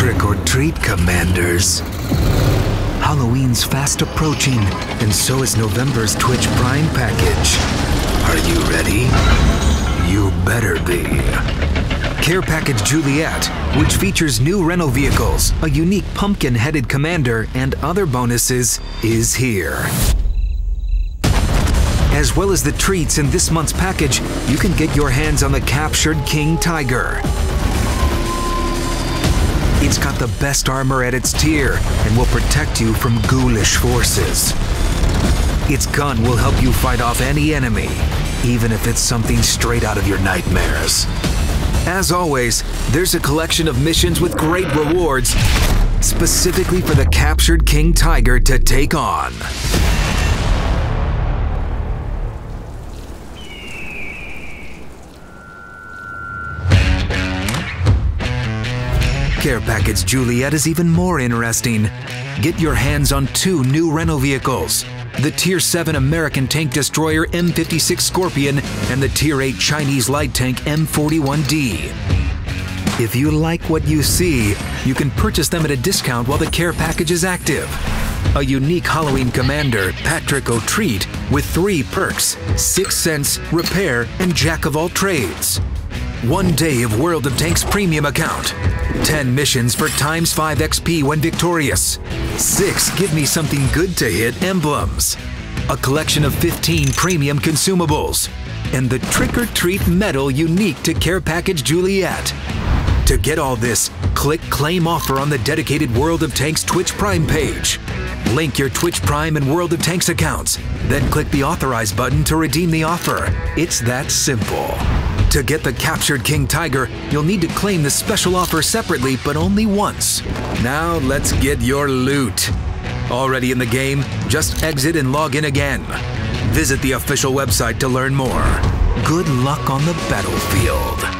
Trick or treat, Commanders. Halloween's fast approaching, and so is November's Twitch Prime package. Are you ready? You better be. Care Package Juliett, which features new Renault vehicles, a unique pumpkin-headed commander, and other bonuses, is here. As well as the treats in this month's package, you can get your hands on the captured King Tiger. It's got the best armor at its tier and will protect you from ghoulish forces. Its gun will help you fight off any enemy, even if it's something straight out of your nightmares. As always, there's a collection of missions with great rewards, specifically for the captured King Tiger to take on. Care Package Juliett is even more interesting. Get your hands on two new Renault vehicles, the Tier 7 American tank destroyer M56 Scorpion and the Tier 8 Chinese light tank M41D. If you like what you see, you can purchase them at a discount while the care package is active. A unique Halloween commander, Patrick O'Treat, with 3 perks, Sixth Sense, Repair, and Jack of All Trades. 1 day of World of Tanks premium account. 10 missions for ×5 XP when victorious. 6 give me something good to hit emblems. A collection of 15 premium consumables. And the Trick or Treat medal unique to Care Package Juliett. To get all this, click Claim Offer on the dedicated World of Tanks Twitch Prime page. Link your Twitch Prime and World of Tanks accounts. Then click the Authorize button to redeem the offer. It's that simple. To get the captured King Tiger, you'll need to claim the special offer separately, but only once. Now let's get your loot. Already in the game? Just exit and log in again. Visit the official website to learn more. Good luck on the battlefield.